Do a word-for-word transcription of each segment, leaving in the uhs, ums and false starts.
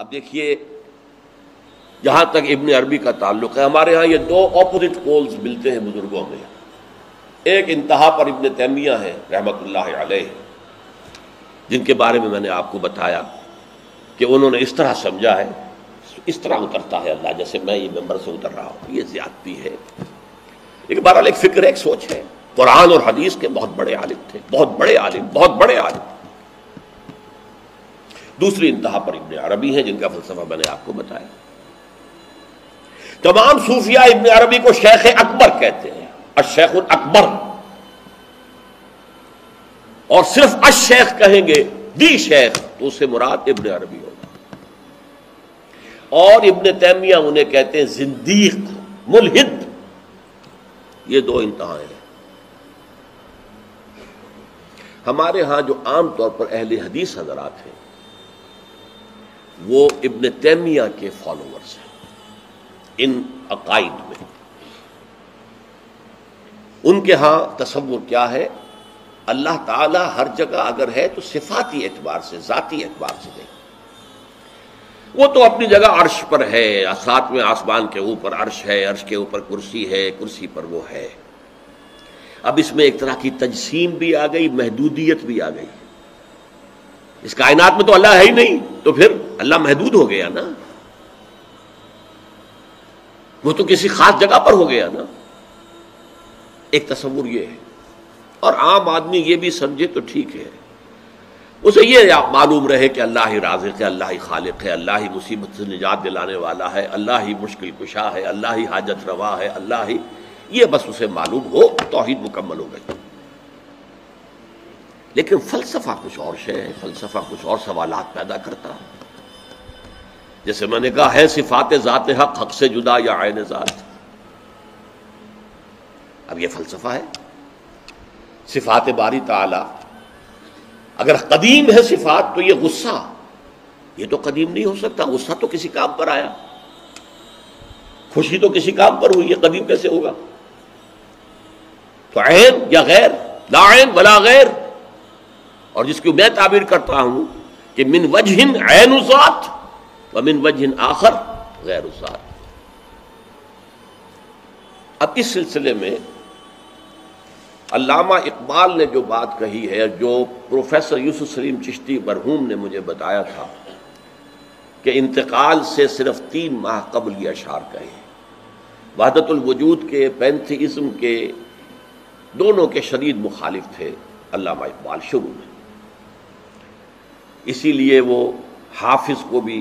अब देखिए जहां तक इब्न अरबी का ताल्लुक है, हमारे यहाँ ये दो ऑपोजिट पोल्स मिलते हैं बुजुर्गों में। एक इंतहा पर इब्न तैमिया है रहमतुल्लाह अलैह, जिनके बारे में मैंने आपको बताया कि उन्होंने इस तरह समझा है, इस तरह उतरता है अल्लाह, जैसे मैं ये मेंबर से उतर रहा हूँ, ये ज्यादती है। लेकिन बहरहाल एक फिक्र, एक सोच है। कुरान और हदीस के बहुत बड़े आलिम थे, बहुत बड़े आलिम, बहुत बड़े आलिम। दूसरी इंतहा पर इब्न अरबी हैं, जिनका फलसफा मैंने आपको बताया। तमाम सूफिया इब्न अरबी को शेख अकबर कहते हैं, अशेख अकबर, और सिर्फ अशेख कहेंगे, दी शेख, तो उससे मुराद इब्न अरबी होगा। और इब्न तैमिया उन्हें कहते हैं जिंदीक, मुल्हिद। ये दो इंतहाएं हैं। हमारे यहाँ जो आमतौर पर अहले हदीस हजरात हैं, वो इब्न तैमिया के फॉलोअर्स हैं इन अकाइद में। उनके यहाँ तसव्वुर क्या है, अल्लाह ताला हर जगह अगर है तो सिफाती एतबार से, जाती एतबार से नहीं। वो तो अपनी जगह अर्श पर है, सातवें आसमान के ऊपर अर्श है, अर्श के ऊपर कुर्सी है, कुर्सी पर वो है। अब इसमें एक तरह की तजसीम भी आ गई, महदूदियत भी आ गई। इस कायनात में तो अल्लाह है ही नहीं, तो फिर अल्लाह महदूद हो गया ना, वो तो किसी खास जगह पर हो गया ना। एक तस्वुर ये है। और आम आदमी ये भी समझे तो ठीक है, उसे ये मालूम रहे कि अल्लाह ही राज़िक़ है, अल्लाह ही खालिक है, अल्लाह ही मुसीबत से निजात दिलाने वाला है, अल्लाह ही मुश्किल कुशा है, अल्लाह ही हाजत रवा है, अल्लाह ही, ये बस उसे मालूम हो, तौहीद मुकम्मल हो गई। लेकिन फलसफा कुछ और शे है, फलसफा कुछ और सवालात पैदा करता है। जैसे मैंने कहा है, सिफात ज़ात हक, हक से जुदा या आयन ज़ात, अब ये फलसफा है। सिफात बारी ताला अगर कदीम है सिफात, तो ये गुस्सा, ये तो कदीम नहीं हो सकता। गुस्सा तो किसी काम पर आया, खुशी तो किसी काम पर हुई, ये कदीम कैसे होगा? तो ऐन या गैर, ला ऐन वला गैर। और जिसकी मैं ताबीर करता हूं कि मिन वजहिन ऐन उसात व मिन वजहिन आखर गैर उसात। अब इस सिलसिले में अल्लामा इकबाल ने जो बात कही है, जो प्रोफेसर यूसुफ सलीम चिश्ती मरहूम ने मुझे बताया था कि इंतकाल से सिर्फ तीन माह कबल ये अशार कहे, वहदतुल वजूद के, पैंथीइज्म के, दोनों के शदीद मुखालिफ थे अल्लामा इकबाल शुरू में। इसीलिए वो हाफिज को भी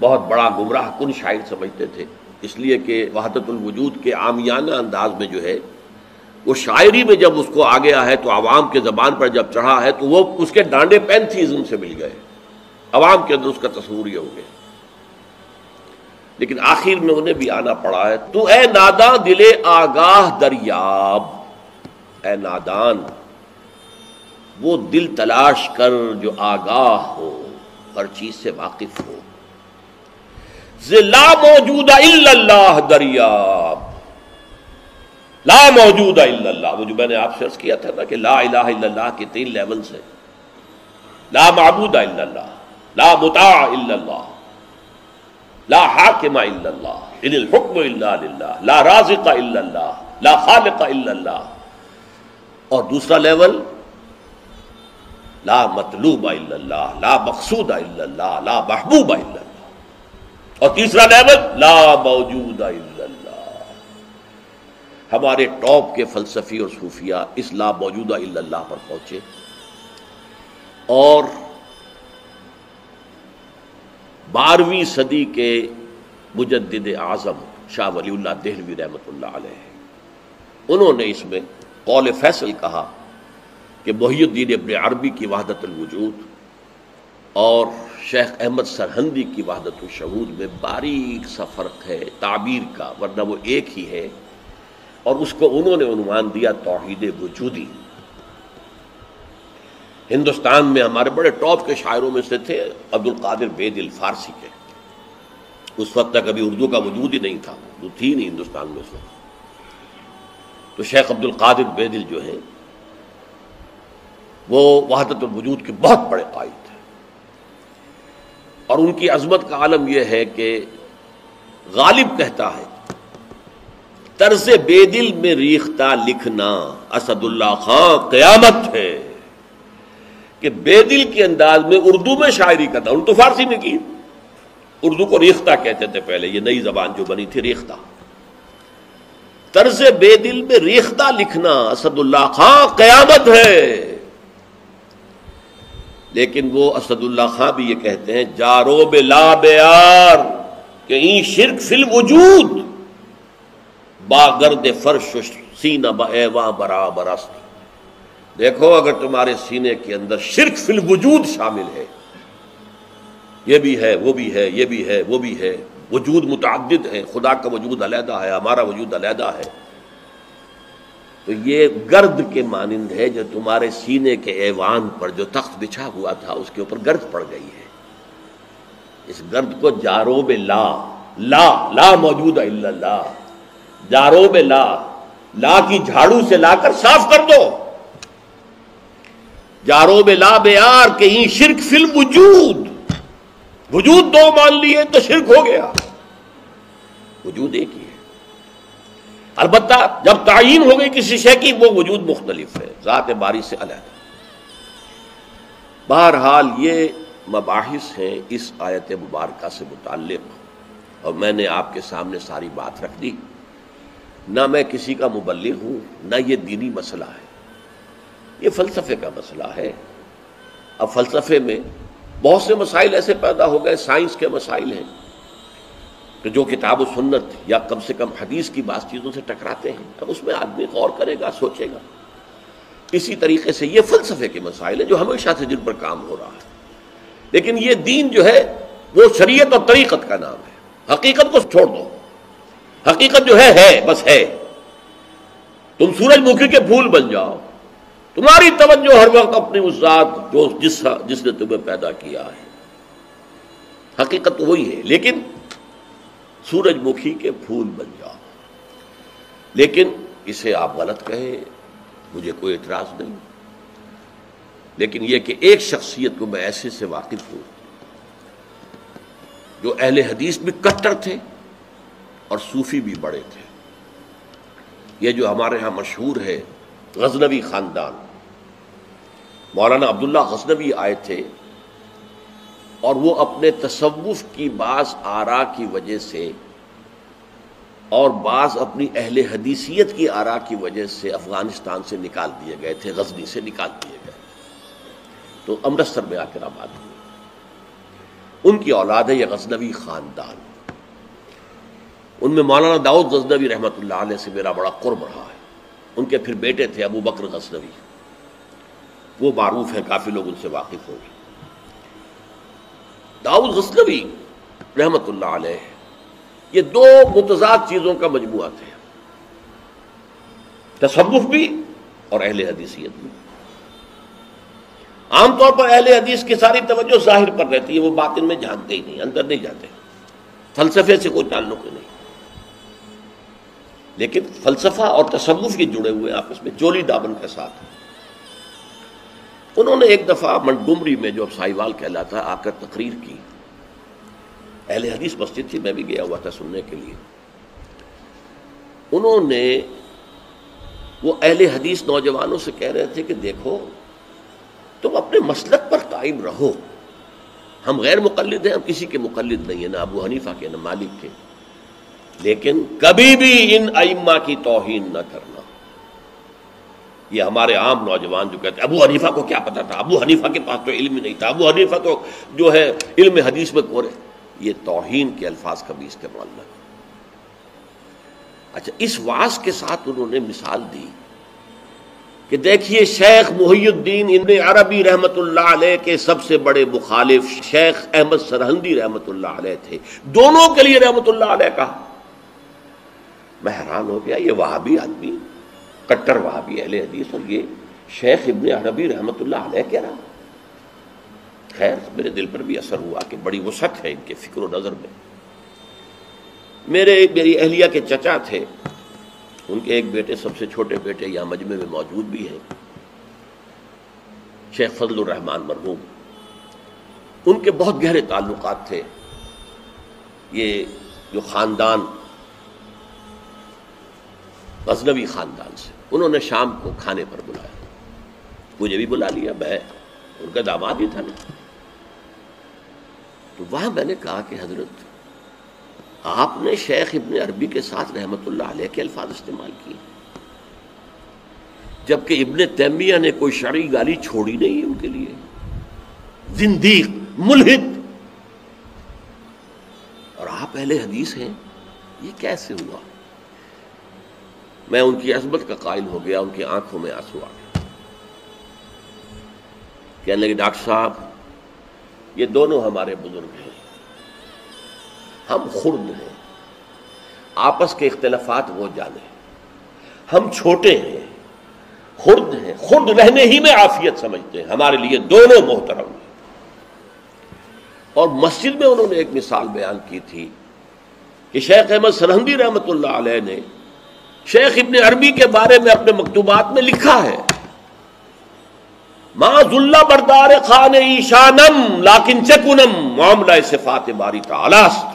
बहुत बड़ा गुमराह कुन शायर समझते थे, इसलिए कि वहदतुल वजूद के आमियाना अंदाज में जो है वो शायरी में जब उसको आ गया है, तो आवाम के ज़बान पर जब चढ़ा है, तो वो उसके डांडे पैंथीइज्म से मिल गए, आवाम के अंदर उसका तस्वूर ये हो गया। लेकिन आखिर में उन्हें भी आना पड़ा है। तू ए नादान दिले आगाह दरियाब, ए नादान, वो दिल तलाश कर जो आगाह हो, हर चीज से वाकिफ हो। ला मौजूदा इल्लल्लाह दरियाब, ला मौजूदा इल्लल्लाह, वो जो मैंने आपसे अर्ज किया था ना कि ला इलाहा इल्लल्लाह के तीन लेवल से, ला माबूदा इल्लल्लाह, ला मुताअ इल्लल्लाह, ला हाकिमा इल्लल्लाह, इनिल हुक्म इल्ला लिल्लाह, ला राज़िक़ा इल्लल्लाह, ला खालिक़ा इल्लल्लाह। और दूसरा लेवल ला मतलूबा इल्लल्लाह, ला मक़सूदा इल्लल्लाह, ला महबूबा इल्लल्लाह। और तीसरा लेवल ला मौजूदा इल्लल्लाह। हमारे टॉप के फलसफी और सूफिया इस ला मौजूदा इल्लल्लाह पर पहुंचे, और बारहवीं सदी के मुजद्दिद आज़म शाह वलीउल्लाह देहलवी रहमतुल्लाह अलैह, उन्होंने इसमें कौल फैसल कहा कि मुहीउद्दीन इब्न अरबी की वहदतुल वजूद और शेख अहमद सरहंदी की वहदतुश शऊद में बारीक सा फ़र्क है ताबीर का, वरना वो एक ही है। और उसको उन्होंने उन्वान दिया तौहीद वजूदी। हिंदुस्तान में हमारे बड़े टॉप के शायरों में से थे अब्दुल कादिर बेदिल, फारसी के। उस वक्त तक अभी उर्दू का वजूद ही नहीं था, उर्दू थी नहीं हिंदुस्तान में उस वक्त। तो शेख अब्दुल कादिर बेदिल जो है वो वहदतुल वजूद के बहुत बड़े कायद थे। और उनकी अजमत का आलम यह है कि गालिब कहता है तर्ज बेदिल में रीख्ता लिखना असदुल्लाह खां क़यामत है कि बेदिल के अंदाज में उर्दू में शायरी करता। उन तो फारसी में की, उर्दू को रीख्ता कहते थे पहले, ये नई जबान जो बनी थी रीख्ता, तर्ज बेदिल में रीख्ता लिखना असदुल्लाह खां क़यामत है। लेकिन वो असदुल्लाह खां भी ये कहते हैं जारो बे ला बेयार के ई शिर्क फिल वजूद बागर्द फर्श सीना बा बराबर अस्त। देखो अगर तुम्हारे सीने के अंदर शिर्क फिल वजूद शामिल है, ये भी है वो भी है ये भी है वो भी है, वजूद मुतअद्दिद है, खुदा का वजूद अलहदा है, हमारा वजूद अलहदा है, तो ये गर्द के मानिंद है जो तुम्हारे सीने के ऐवान पर जो तख्त बिछा हुआ था उसके ऊपर गर्द पड़ गई है। इस गर्द को जारोब ला, ला ला मौजूद है इल्ला ला, जारोब ला, ला की झाड़ू से लाकर साफ कर दो। जारोब ला बेयार कहीं शिर्क फिल वजूद, वजूद दो मान लिए तो शिर्क हो गया, वजूद एक ही। अलबत्ता जब तायीन हो गई किसी शय की वो वजूद मुख्तलिफ है, ज़ात बारी से अलग। बहरहाल ये मबाहिस हैं इस आयत मुबारका से मुताल्लिक़, और मैंने आपके सामने सारी बात रख दी। ना मैं किसी का मुबल्लिग़ हूँ, ना ये दीनी मसला है, ये फ़लसफ़े का मसला है। अब फ़लसफ़े में बहुत से मसाइल ऐसे पैदा हो गए, साइंस के मसाइल हैं कि जो किताब व सुन्नत या कम से कम हदीस की बात चीज़ों से टकराते हैं, अब उसमें आदमी गौर करेगा, सोचेगा। इसी तरीके से ये फ़लसफ़े के मसाइल हैं जो हमेशा से जिन पर काम हो रहा है। लेकिन ये दीन जो है वो शरीयत और तरीक़त का नाम है, हकीकत को छोड़ दो। हकीकत जो है है, बस है। तुम सूरजमुखी के फूल बन जाओ, तुम्हारी तवज्जो हर वक्त अपनी उस ज़ात जो जिस जिसने तुम्हें पैदा किया है, हकीकत वही है। लेकिन सूरजमुखी के फूल बन जाओ, लेकिन इसे आप गलत कहें मुझे कोई इतराज़ नहीं। लेकिन यह कि एक शख्सियत को मैं ऐसे से वाकिफ हूँ जो अहले हदीस भी कट्टर थे और सूफी भी बड़े थे। ये जो हमारे यहाँ मशहूर है गजनवी ख़ानदान, मौलाना अब्दुल्ला गजनवी आए थे और वो अपने तसव्वुफ़ की बाज़ आरा की वजह से और बाज़ अपनी अहले हदीसियत की आरा की वजह से अफ़गानिस्तान से निकाल दिए गए थे, गजनी से निकाल दिए गए, तो अमृतसर में आकर आबाद हुए। उनकी औलाद है यह गजनवी ख़ानदान। उनमें मौलाना दाऊद गजनवी रहमतुल्लाह अलैह से मेरा बड़ा क़ुर्ब रहा है। उनके फिर बेटे थे अबू बकर गजनवी, वो मारूफ है, काफ़ी लोग उनसे वाकिफ़ होंगे। दाऊद गजनवी रहमतुल्लाह अलैह ये दो मुतज़ाद चीज़ों का मजमुआ थे, तसव्वुफ़ भी और अहले हदीसियत भी। आमतौर पर अहले हदीस की सारी तवज्जो ज़ाहिर पर रहती है, वो बातिन में झांकते ही नहीं, अंदर नहीं जाते, फलसफे से कोई ताल्लुक़ नहीं। लेकिन फलसफा और तसव्वुफ़ के जुड़े हुए आपस में चोली दामन के साथ है। उन्होंने एक दफ़ा मंडुमरी में जो अब साहिवाल कहलाता है आकर तकरीर की। अहले हदीस मस्जिद थी, मैं भी गया हुआ था सुनने के लिए। उन्होंने वो अहले हदीस नौजवानों से कह रहे थे कि देखो तुम अपने मसलक पर कायम रहो, हम गैर मुक़ल्लिद हैं, हम किसी के मुक़ल्लिद नहीं है, ना अबू हनीफा के ना मालिक के, लेकिन कभी भी इन आइम्मा की तौहीन न करना। ये हमारे आम नौजवान जो कहते हैं अबू हनीफा को क्या पता था, अबू हनीफा के पास तो इल्म ही नहीं था, अबू हनीफा तो जो है इल्म हदीस में कोरे, ये तौहीन के अल्फाज का भी इस्तेमाल न करें। अच्छा, इस वास के साथ उन्होंने मिसाल दी कि देखिए शेख मुहीउद्दीन इब्न अरबी रहमतुल्लाह अलैह के सबसे बड़े मुखालिफ शेख अहमद सरहिंदी रहमतुल्लाह अलैह थे, दोनों के लिए रहमतुल्लाह अलैह कहा। मैं हैरान हो गया, ये वहाबी आदमी कट्टर वहाबी अहले हदीस और ये शेख इब्न अरबी रहमतुल्लाह अलैह कह रहा। खैर, मेरे दिल पर भी असर हुआ कि बड़ी वसअत है इनके फिक्र और नज़र में। मेरे मेरी अहलिया के चचा थे, उनके एक बेटे सबसे छोटे बेटे यहाँ मजमे में मौजूद भी हैं, शेख फजल रहमान मरहूम। उनके बहुत गहरे ताल्लुकात थे। ये जो ख़ानदान गजनवी ख़ानदान से, उन्होंने शाम को खाने पर बुलाया, मुझे भी बुला लिया, मैं उनका दामाद ही था ना। तो वहाँ मैंने कहा कि हजरत आपने शेख इब्न अरबी के साथ रहमतुल्लाह अलैह के अल्फाज इस्तेमाल किए, जबकि इब्न तैमिया ने कोई शरई गाली छोड़ी नहीं है उनके लिए, जिंदीक, मुल्हिद, और आप अहले हदीस हैं, ये कैसे हुआ? मैं उनकी अजमत का कायल हो गया, उनकी आंखों में आंसू आ गए। कहने लगे डॉक्टर साहब ये दोनों हमारे बुजुर्ग हैं, हम खुर्द हैं, आपस के इख्तलाफात वो जाने, हम छोटे हैं, खुर्द हैं, खुर्द रहने ही में आफियत समझते हैं, हमारे लिए दोनों मोहतरम हैं। और मस्जिद में उन्होंने एक मिसाल बयान की थी कि शेख अहमद सरहंदी रहमतुल्लाह अलैह ने शेख इब्न अरबी के बारे में अपने मकतूबात में लिखा है, माजुल्ला बरदार खान ईशानम लाकिन चकुनम मामला सिफात बारी तालास्त,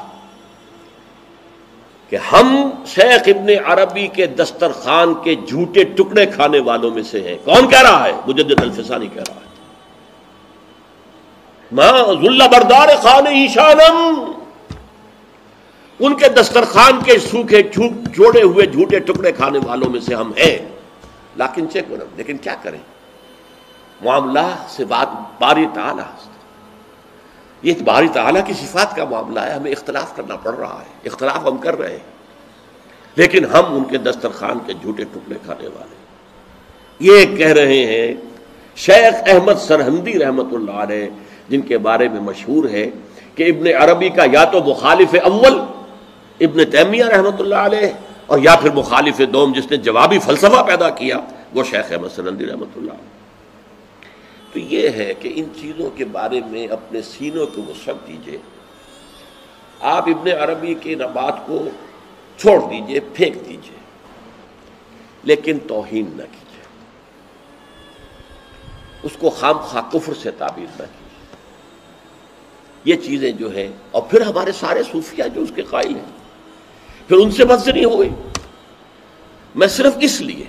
कि हम शेख इब्न अरबी के दस्तरखान के झूठे टुकड़े खाने वालों में से हैं। कौन कह रहा है? मुजद्दिद अल्फ थानी कह रहा है, माजुल्ला बरदार खान ईशानम, उनके दस्तरखान के सूखे जोड़े हुए झूठे टुकड़े खाने वालों में से हम हैं। लाकिन चेक करो, लेकिन क्या करें, मामला से बात बारी ताला, ये बारी ताला की सिफात का मामला है, हमें इख्तलाफ करना पड़ रहा है, इख्तलाफ हम कर रहे हैं, लेकिन हम उनके दस्तरखान के झूठे टुकड़े खाने वाले। ये कह रहे हैं शेख अहमद सरहंदी रहमतुल्लाह अलैह, जिनके बारे में मशहूर है कि इब्न अरबी का या तो मुखालिफ अव्वल इब्न तैमिया रहमतुल्लाह अलैह, और या फिर मुखालिफ दोम जिसने जवाबी फलसफा पैदा किया वो शेख अहमद सरहंदी रहमतुल्लाह अलैह। तो ये है कि इन चीज़ों के बारे में अपने सीनों को वसअत दीजिए, आप इब्न अरबी के रबात को छोड़ दीजिए, फेंक दीजिए, लेकिन तौहीन न कीजिए, उसको खामखा कुफ्र से ताबीर न कीजिए। ये चीज़ें जो हैं, और फिर हमारे सारे सूफिया जो उसके कायल हैं, फिर उनसे बदजनी हो गई। मैं सिर्फ इसलिए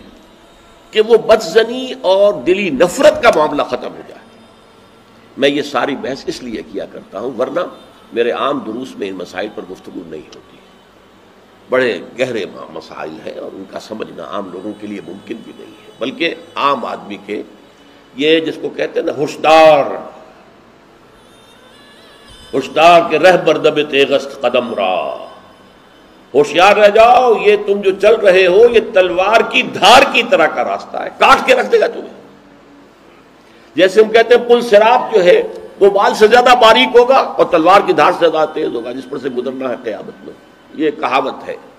कि वो बदजनी और दिली नफरत का मामला ख़त्म हो जाए, मैं ये सारी बहस इसलिए किया करता हूँ, वरना मेरे आम दुरूस में इन मसाइल पर गुफ्तगू नहीं होती। बड़े गहरे मसाइल हैं और उनका समझना आम लोगों के लिए मुमकिन भी नहीं है, बल्कि आम आदमी के ये जिसको कहते हैं ना होशदार, होशियार के रह बरदबे तेगस्त कदम रा, होशियार रह जाओ, ये तुम जो चल रहे हो ये तलवार की धार की तरह का रास्ता है, काट के रख देगा तुम्हें। जैसे हम कहते हैं पुल सिरात जो है वो बाल से ज्यादा बारीक होगा और तलवार की धार से ज्यादा तेज होगा, जिस पर से गुजरना है कयामत में। ये कहावत है।